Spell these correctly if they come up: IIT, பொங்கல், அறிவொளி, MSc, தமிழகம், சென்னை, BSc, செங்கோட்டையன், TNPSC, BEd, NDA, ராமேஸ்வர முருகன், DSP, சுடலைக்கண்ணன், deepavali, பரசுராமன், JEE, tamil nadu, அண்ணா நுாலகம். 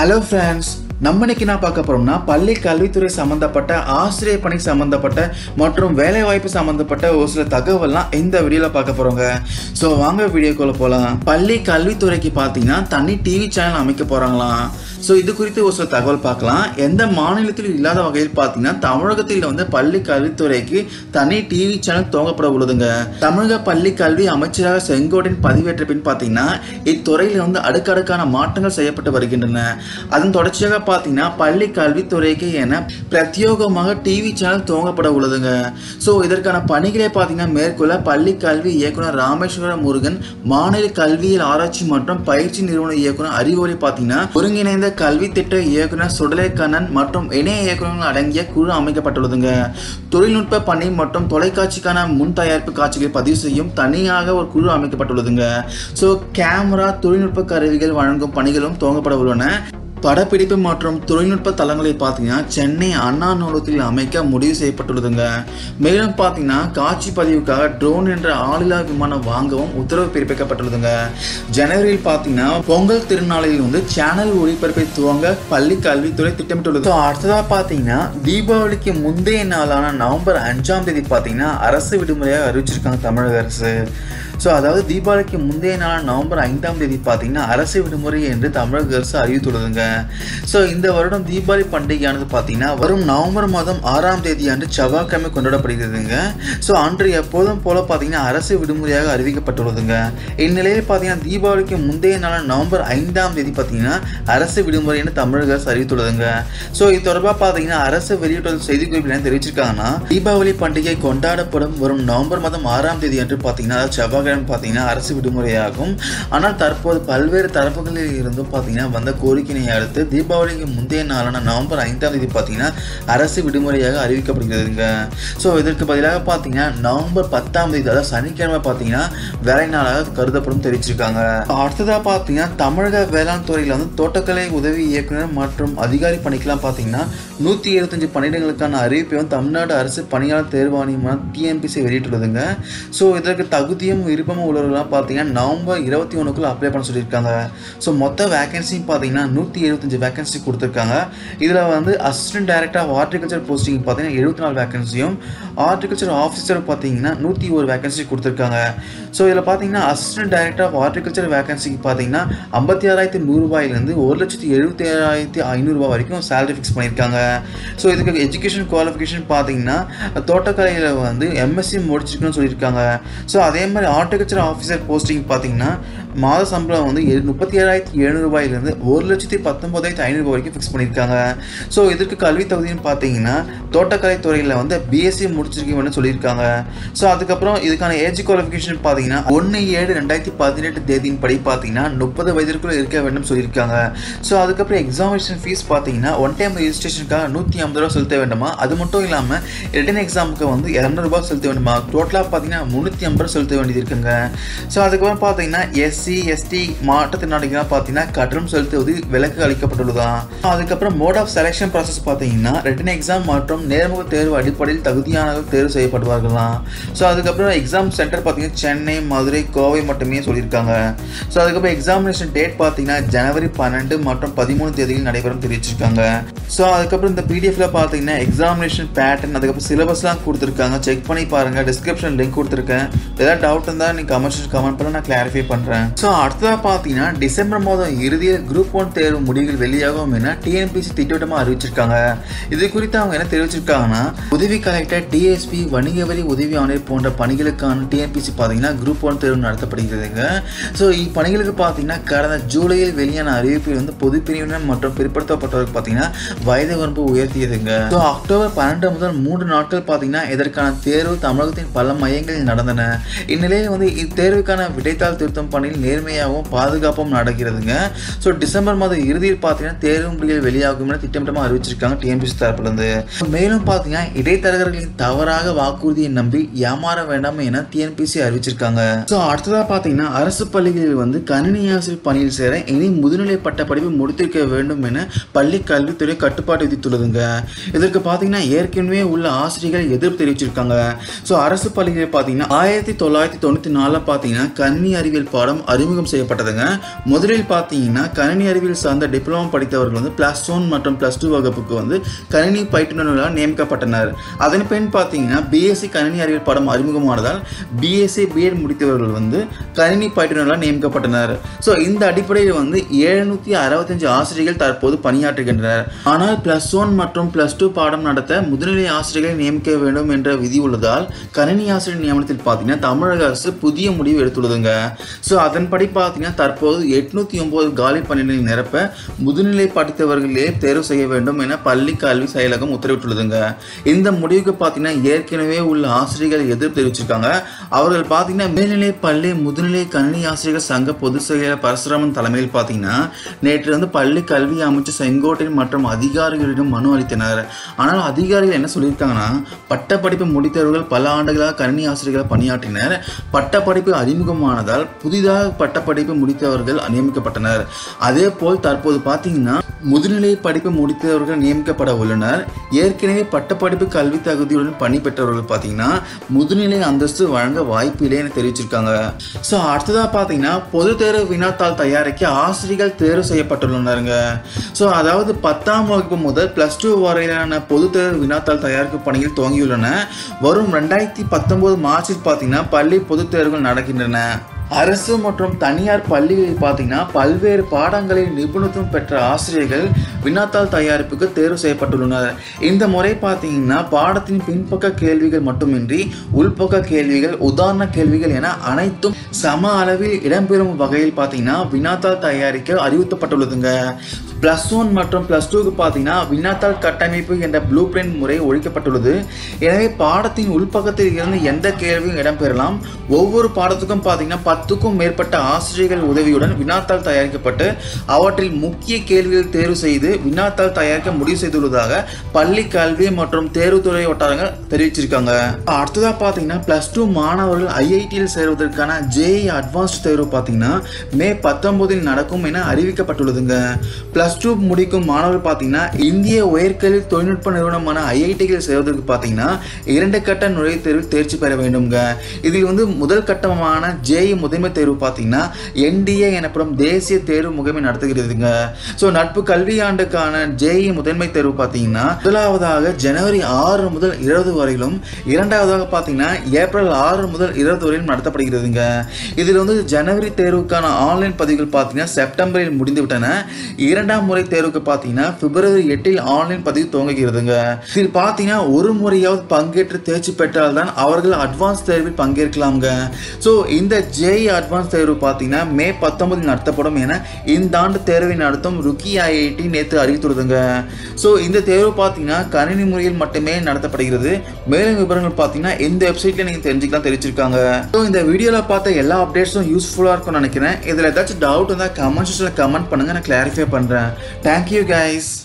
Hello friends. நம்மனைக்கு நான் பார்க்க போறோம்னா பள்ளி கல்வித்துறை சம்பந்தப்பட்ட ஆசிரியர் பணி சம்பந்தப்பட்ட மற்றும் வேலை வாய்ப்பு சம்பந்தப்பட்ட ஒரு சில தகவல்லாம் இந்த வீடியோல பார்க்க போறோங்க. சோ வாங்க வீடியோக்குள்ள போலாம். பள்ளி கல்வித்துறைக்கு பாத்தீங்கன்னா தனி டிவி சேனல் அமைக்க போறாங்களாம். சோ இது குறித்து ஒரு சில தகவல் பார்க்கலாம். எந்த மாநிலத்திலும் இல்லாத வகையில் பாத்தீங்கன்னா தமிழகத்தில் வந்து பள்ளி கல்வித்துறைக்கு தனி டிவி சேனல் துவங்கப்பட உள்ளதுங்க. தமிழக பள்ளி கல்வி அமைச்சராக செங்கோட்டையன் பதவியேற்ற பின் பாத்தீங்கன்னா இத்துறையில வந்து அடுக்கடுக்கான மாற்றங்கள் செய்யப்பட்டு வருகின்றன. அதன் தொடர்ச்சியாக பாத்தீங்கன்னா பள்ளி கல்வித்துறைக்கு என பிரத்யோகமாக டிவி சேனல் துவங்கப்பட உள்ளதுங்க. சோ இதற்கான பணிகளை பாத்தீங்கன்னா மேற்கொள்ள பள்ளி கல்வி இயக்குனர் ராமேஸ்வர முருகன், மாநில கல்வியியல் ஆராய்ச்சி மற்றும் பயிற்சி நிறுவன இயக்குனர் அறிவொளி, பாத்தீங்கன்னா ஒருங்கிணைந்த கல்வி திட்ட இயக்குனர் சுடலைக்கண்ணன் மற்றும் இணைய இயக்குநர்கள் அடங்கிய குழு அமைக்கப்பட்டுள்ளதுங்க. தொழில்நுட்ப பணி மற்றும் தொலைக்காட்சிக்கான முன் தயாரிப்பு காட்சிகளை பதிவு செய்யும் தனியாக ஒரு குழு அமைக்கப்பட்டுள்ளதுங்க. சோ கேமரா தொழில்நுட்ப கருவிகள் வழங்கும் பணிகளும் துவங்கப்பட உள்ளன. படப்பிடிப்பு மற்றும் தொழில்நுட்ப தளங்களை பார்த்தீங்கன்னா சென்னை அண்ணா நூலகத்தில் அமைக்க முடிவு செய்யப்பட்டுள்ளதுங்க. மேலும் பார்த்தீங்கன்னா காட்சி பதிவுக்காக ட்ரோன் என்ற ஆளில்லா விமானம் வாங்கவும் உத்தரவு பிறப்பிக்கப்பட்டுள்ளதுங்க. ஜனவரியில் பார்த்தீங்கன்னா பொங்கல் திருநாளில் வந்து சேனல் ஒளிபரப்பை துவங்க பள்ளி கல்வித்துறை திட்டமிட்டுள்ளது. அடுத்ததாக பார்த்தீங்கன்னா தீபாவளிக்கு முந்தைய நாளான நவம்பர் 5ஆம் தேதி பார்த்தீங்கன்னா அரசு விடுமுறையாக அறிவிச்சிருக்காங்க தமிழக அரசு. ஸோ அதாவது தீபாவளிக்கு முந்தைய நாள் நவம்பர் 5ஆம் தேதி பார்த்தீங்கன்னா அரசு விடுமுறை என்று தமிழக அரசு அறிவித்துள்ளதுங்க. ஸோ இந்த வருடம் தீபாவளி பண்டிகையானது பார்த்தீங்கன்னா வரும் நவம்பர் மாதம் 6ஆம் தேதி அன்று செவ்வாய்க்கிழமை கொண்டாடப்படுகிறதுங்க. ஸோ அன்று எப்போதும் போல பார்த்தீங்கன்னா அரசு விடுமுறையாக அறிவிக்கப்பட்டுள்ளதுங்க. இந்நிலையில் பார்த்தீங்கன்னா தீபாவளிக்கு முந்தைய நாள் நவம்பர் 5ஆம் தேதி பார்த்தீங்கன்னா அரசு விடுமுறை என்று தமிழக அரசு அறிவித்துள்ளதுங்க. ஸோ இது தொடர்பாக பார்த்தீங்கன்னா அரசு வெளியிட்டுள்ள செய்திக்குறிப்பில் என்ன தெரிவிச்சிருக்காங்கன்னா, தீபாவளி பண்டிகை கொண்டாடப்படும் வரும் நவம்பர் மாதம் 6ஆம் தேதி அன்று பார்த்தீங்கன்னா செவ்வாய் பார்த்தீங்கன்னா அரசு விடுமுறையாகும். ஆனால் தற்போது பல்வேறு தரப்புகளில் இருந்தும் பார்த்தீங்கன்னா வந்த கோரிக்கையை அடுத்து தீபாவளிக்கு முந்தைய நாளான நவம்பர் 5ஆம் தேதி பார்த்தீங்கன்னா அரசு விடுமுறையாக அறிவிக்கப்படுகிறதுங்க. ஸோ இதற்கு பதிலாக பார்த்தீங்கன்னா நவம்பர் 10ஆம் தேதி அதாவது சனிக்கிழமை பார்த்தீங்கன்னா வேலை நாளாக கருதப்படும் தெரிவிச்சிருக்காங்க. அடுத்ததாக பார்த்தீங்கன்னா தமிழக வேளாண் துறையில் வந்து தோட்டக்கலை உதவி இயக்குனர் மற்றும் அதிகாரி பணிக்கெல்லாம் பார்த்தீங்கன்னா 125 பணியிடங்களுக்கான அறிவிப்பை தமிழ்நாடு அரசு பணியாளர் தேர்வாணையம் TNPSC வெளியிட்டுள்ளதுங்க. ஸோ இதற்கு தகுதியும் விருப்பமும் உள்ளவர்கள்லாம் பார்த்தீங்கன்னா நவம்பர் 21க்குள்ள அப்ளை பண்ண சொல்லியிருக்காங்க. ஸோ மொத்த வேகன்சியும் பார்த்தீங்கன்னா 175 வேகன்சி கொடுத்துருக்காங்க. இதில் வந்து assistant director of horticulture posting பார்த்தீங்கன்னா 74 வேகன்சியும், ஹார்டிகல்ச்சர் ஆஃபீஸர் பார்த்தீங்கன்னா 101 வேகன்சி கொடுத்துருக்காங்க. ஸோ இதில் பார்த்தீங்கன்னா அசிஸ்டன்ட் டைரக்டர் ஆஃப் ஹார்டிகல்ச்சர் வேகன்சிக்கு பார்த்தீங்கன்னா 56,100 ரூபாயிலிருந்து 1,77,500 ரூபாய் வரைக்கும் சேலரி ஃபிக்ஸ் பண்ணியிருக்காங்க. ஸோ இதுக்கு எஜுகேஷன் குவாலிஃபிகேஷன் பார்த்தீங்கன்னா தோட்டக்கலையில் வந்து MSc முடிச்சிருக்குன்னு சொல்லியிருக்காங்க. ஸோ அதே மாதிரி ஹார்டிகல்ச்சர் ஆஃபீஸர் போஸ்டிங் பார்த்தீங்கன்னா மாத சம்பளம் வந்து 37,700 ரூபாயிலிருந்து 1,19,500 ரூபாய் வரைக்கும் ஃபிக்ஸ் பண்ணியிருக்காங்க. ஸோ இதற்கு கல்வி தகுதின்னு பார்த்தீங்கன்னா தோட்டக்கலைத்துறையில் வந்து BSc முடிச்சிருக்கீங்கன்னு சொல்லியிருக்காங்க. ஸோ அதுக்கப்புறம் இதுக்கான ஏஜ் குவாலிஃபிகேஷன் பார்த்தீங்கன்னா 1/7/2018 தேதியின் படி பார்த்தீங்கன்னா 30 வயதிற்குள்ளே இருக்க வேண்டும் சொல்லியிருக்காங்க. ஸோ அதுக்கப்புறம் எக்ஸாமினேஷன் ஃபீஸ் பார்த்தீங்கன்னா ஒன் டைம் ரெஜிஸ்ட்ரேஷனுக்காக 150 ரூபா செலுத்த வேண்டுமா, அது மட்டும் இல்லாமல் ரிட்டன் எக்ஸாமுக்கு வந்து 200 ரூபா செலுத்த வேண்டுமா, டோட்டலாக பார்த்தீங்கன்னா 350 ரூபா செலுத்த வேண்டியது இருக்குங்க. ஸோ அதுக்கப்புறம் பார்த்தீங்கன்னா SC ST மாற்றுத்திறனாளிகளாக பார்த்தீங்கன்னா கட்டணம் செலுத்துவது விலக்கு அளிக்கப்பட்டுள்ளதான். அதுக்கப்புறம் மோட் ஆஃப் செலெக்ஷன் ப்ராசஸ் பார்த்தீங்கன்னா ரிட்டன் எக்ஸாம் மற்றும் நேர்முக தேர்வு அடிப்படையில் தகுதியானவர்கள் தேர்வு செய்யப்படுவார்களாம். ஸோ அதுக்கப்புறம் எக்ஸாம் சென்டர் பார்த்தீங்கன்னா சென்னை, மதுரை, கோவை மட்டுமே சொல்லியிருக்காங்க. ஸோ அதுக்கப்புறம் எக்ஸாமினேஷன் டேட் பார்த்தீங்கன்னா ஜனவரி 12 மற்றும் 13 தேதியில் நடைபெறும் தெரிவிச்சிருக்காங்க. ஸோ அதுக்கப்புறம் இந்த பிடிஎஃப்ல பார்த்தீங்கன்னா எக்ஸாமினேஷன் பேட்டர்ன் அதுக்கப்புறம் சிலபஸ்லாம் கொடுத்துருக்காங்க. செக் பண்ணி பாருங்கள். டிஸ்கிரிப்ஷன் லிங்க் கொடுத்துருக்கேன். ஏதாவது டவுட் இருந்தால் நீங்கள் கமெண்ட் பண்ண நான் கிளாரிஃபை பண்ணுறேன். ஸோ அடுத்ததாக பார்த்தீங்கன்னா டிசம்பர் மாதம் இறுதியில் குரூப் 1 தேர்வு முடிவுகள் வெளியாகும் என TNPSC திட்டவட்டமாக அறிவிச்சிருக்காங்க. இது குறித்து அவங்க என்ன தெரிவிச்சிருக்காங்கன்னா, உதவி கலெக்டர், DSP, வணிக வரி உதவி ஆணையர் போன்ற பணிகளுக்கான TNPSC பார்த்தீங்கன்னா குரூப் 1 தேர்வு நடத்தப்படுகிறதுங்க. ஸோ இப்பணிகளுக்கு பார்த்தீங்கன்னா கடந்த ஜூலையில் வெளியான அறிவிப்பில் வந்து பொது பிரிவினர் மற்றும் பிற்படுத்தப்பட்டவர்கள் பார்த்தீங்கன்னா வயது வரம்பு உயர்த்தியதுங்க. ஸோ அக்டோபர் 12 முதல் 3 நாட்கள் பார்த்தீங்கன்னா இதற்கான தேர்வு தமிழகத்தின் பல மையங்களில் நடந்தன. இந்நிலையில் வந்து இத்தேர்வுக்கான விடைத்தாள் திருத்தம் பணியில் நேர்மையாகவும் பாதுகாப்பும் நடக்கிறதுங்க. ஸோ டிசம்பர் மாதம் இறுதியில் பார்த்தீங்கன்னா தேர்வு முடிவுகள் வெளியாகும் என திட்டமிட்டமாக அறிவிச்சிருக்காங்க TNPSC தரப்பிலிருந்து. மேலும் பார்த்தீங்கன்னா இடைத்தரகர்களின் தவறாக வாக்குறுதியை நம்பி ஏமாற வேண்டாம் என TNPSC அறிவிச்சிருக்காங்க. ஸோ அடுத்ததாக பார்த்தீங்கன்னா அரசு பள்ளிகளில் வந்து கணினி ஆசிரியர் பணியில் சேர இனி முதுநிலை பட்ட படிப்பு முடித்திருக்க வேண்டும் என பள்ளி கல்வித்துறை கட்டுப்பாட்டு விதித்து கொடுத்துள்ளதுங்க. இதற்கு பார்த்தீங்கன்னா ஏற்கனவே உள்ள ஆசிரியர்கள் எதிர்ப்பு தெரிவிச்சிருக்காங்க. ஸோ அரசு பள்ளிகளில் பார்த்தீங்கன்னா 1994 பார்த்தீங்கன்னா கணினி அறிவியல் பாடம் அறிமுகம் செய்யப்பட்டதுங்க. முதலில் பார்த்தீங்கன்னா கணினி அறிவியல் சார்ந்த டிப்ளமோ படித்தவர்கள் வந்து +1 மற்றும் +2 வகுப்புக்கு வந்து கணினி பயிற்றுநர்களால் நியமிக்கப்பட்டனர். அதன் பின் பார்த்தீங்கன்னா BSc கணினி அறிவியல் பாடம் அறிமுகமானதால் BSc BEd முடித்தவர்கள் வந்து கணினி பயிற்றுநர்களால் நியமிக்கப்பட்டனர். ஸோ இந்த அடிப்படையில் வந்து 765 ஆசிரியர்கள் தற்போது பணியாற்றுகின்றனர். ஆனால் +1 மற்றும் +2 பாடம் நடத்த முதுநிலை ஆசிரியர்களை நியமிக்க வேண்டும் என்ற விதி உள்ளதால் கணினி ஆசிரியர் நியமனத்தில் பார்த்தீங்கன்னா தமிழக அரசு புதிய முடிவு எடுத்துள்ளதுங்க. ஸோ அதன்படி பார்த்தீங்கன்னா தற்போது 809 காலி பணிகளை நிரப்ப முதுநிலை படித்தவர்களே தேர்வு செய்ய வேண்டும் என பள்ளி கல்வி செயலகம் உத்தரவிட்டுள்ளதுங்க. இந்த முடிவுக்கு பார்த்தீங்கன்னா ஏற்கனவே உள்ள ஆசிரியர்கள் எதிர்ப்பு தெரிவிச்சிருக்காங்க. அவர்கள் பார்த்தீங்கன்னா மேல்நிலை பள்ளி முதுநிலை கணினி ஆசிரியர்கள் சங்க பொதுச் செயலாளர் பரசுராமன் தலைமையில் பார்த்தீங்கன்னா நேற்று வந்து பள்ளி கல்வி அமைச்சர் செங்கோட்டையன் மற்றும் அதிகாரிகளிடம் மனு அளித்தனர். ஆனால் அதிகாரிகள் என்ன சொல்லியிருக்காங்கன்னா பட்டப்படிப்பு முடித்தவர்கள் பல ஆண்டுகளாக கணினி ஆசிரியர்களாக பணியாற்றினர். பட்டப்படிப்பு அறிமுகமானதால் புதிதாக பட்டப்படிப்பு முடித்தவர்கள் நியமிக்கப்பட்டனர். அதே போல் தற்போது பார்த்தீங்கன்னா முதுநிலை படிப்பு முடித்தவர்கள் நியமிக்கப்பட உள்ளனர். ஏற்கனவே பட்டப்படிப்பு கல்வி தகுதியுடன் பணி பெற்றவர்கள் பார்த்தீங்கன்னா முதுநிலை அந்தஸ்து வழங்க வாய்ப்பு இல்லைன்னு தெரிவிச்சிருக்காங்க. ஸோ அடுத்ததாக பார்த்தீங்கன்னா பொது தேர்வு வினாத்தாள் தயாரிக்க ஆசிரியர்கள் தேர்வு செய்யப்பட்டுள்ளனருங்க. ஸோ அதாவது 10ஆம் வகுப்பு முதல் +2 வரையிலான பொது தேர்வு வினாத்தாள் தயாரிக்கும் பணியில் துவங்கியுள்ளன. வரும் 2019 மார்ச்சில் பார்த்தீங்கன்னா பள்ளி பொது தேர்வுகள் நடக்கின்றன. அரசு மற்றும் தனியார் பள்ளிகளில் பார்த்தீங்கன்னா பல்வேறு பாடங்களில் நிபுணத்துவம் பெற்ற ஆசிரியர்கள் வினாத்தாள் தயாரிப்புக்கு தேர்வு செய்யப்பட்டுள்ளனர். இந்த முறை பார்த்தீங்கன்னா பாடத்தின் பின்பக்க கேள்விகள் மட்டுமின்றி உள்பக்க கேள்விகள், உதாரண கேள்விகள் என அனைத்தும் சம அளவில் இடம்பெறும் வகையில் பார்த்தீங்கன்னா வினாத்தாள் தயாரிக்க அறிவுறுத்தப்பட்டுள்ளதுங்க. +1 மற்றும் +2க்கு பார்த்தீங்கன்னா வினாத்தாள் கட்டமைப்பு என்ற ப்ளூ பிரிண்ட் முறை ஒழிக்கப்பட்டுள்ளது. எனவே பாடத்தின் உள்பக்கத்தில் இருந்து எந்த கேள்வியும் இடம்பெறலாம். ஒவ்வொரு பாடத்துக்கும் பார்த்தீங்கன்னா 10க்கும் மேற்பட்ட ஆசிரியர்கள் உதவியுடன் வினாத்தாள் தயாரிக்கப்பட்டு அவற்றில் முக்கிய கேள்விகள் தேர்வு செய்து வினாத்தாள் தயாரிக்க முடிவு செய்துள்ளதாக பள்ளி கல்வி மற்றும் தேர்வுத்துறை வட்டாரங்கள் தெரிவிச்சிருக்காங்க. அடுத்ததாக பார்த்தீங்கன்னா +2 மாணவர்கள் IITயில் சேர்வதற்கான JEE அட்வான்ஸ்டு தேர்வு பார்த்தீங்கன்னா மே 19 நடக்கும் என அறிவிக்கப்பட்டுள்ளதுங்க. +2 முடிக்கும் மாணவர்கள் பார்த்தீங்கன்னா இந்திய உயர்கல்வி தொழில்நுட்ப நிறுவனமான IITயில் சேர்வதற்கு பார்த்தீங்கன்னா 2 கட்ட நுழைவுத் தேர்வில் தேர்ச்சி பெற வேண்டும்ங்க. இதில் வந்து முதல் கட்டமான JEE முதன்மை தேர்வு பார்த்தீங்கன்னா NDA எனப்படும் தேசிய தேர்வு முகமை நடத்துகிறதுங்க. ஸோ நட்பு கல்வியாண்டுக்கான JEE முதன்மை தேர்வு பார்த்தீங்கன்னா முதலாவதாக ஜனவரி 6 முதல் 20 வரையிலும், இரண்டாவதாக பார்த்தீங்கன்னா ஏப்ரல் 6 முதல் 20 வரையிலும் நடத்தப்படுகிறதுங்க. இதில் வந்து ஜனவரி தேர்வுக்கான ஆன்லைன் பதிவுகள் பார்த்தீங்கன்னா செப்டம்பரில் முடிந்துவிட்டன. இரண்டாம் முறை தேர்வுக்கு பார்த்தீங்கன்னா பிப்ரவரி 8ல் ஆன்லைன் பதிவு துவங்குகிறதுங்க. இதில் பார்த்தீங்கன்னா ஒரு முறையாவது பங்கேற்று தேர்ச்சி பெற்றால் தான் அவர்கள் அட்வான்ஸ் தேர்வில் பங்கேற்கலாம்ங்க. ஸோ இந்த JEE அட்வான்ஸ் தேர்வு பார்த்தீங்கன்னா மே 19 நடத்தப்படும் என இந்த ஆண்டு தேர்வை நடத்தும் ருக்கி IIT நேற்று அறிவித்துள்ளதுங்க. ஸோ இந்த தேர்வு பார்த்தீங்கன்னா கணினி முறையில் மட்டுமே நடத்தப்படுகிறது. மேலும் விவரங்கள் பார்த்தீங்கன்னா இந்த வெப்சைட்ல நீங்கள் தெரிஞ்சுக்கலாம் தெரிவிச்சிருக்காங்க. ஸோ இந்த வீடியோவில் பார்த்த எல்லா அப்டேட்ஸும் யூஸ்ஃபுல்லாக இருக்கும்னு நினைக்கிறேன். இதில் ஏதாச்சும் டவுட் இருந்தால் கமெண்ட் செக்ஷனில் கமெண்ட் பண்ணுங்க, நான் கிளாரிஃபை பண்ணுறேன். Thank you guys.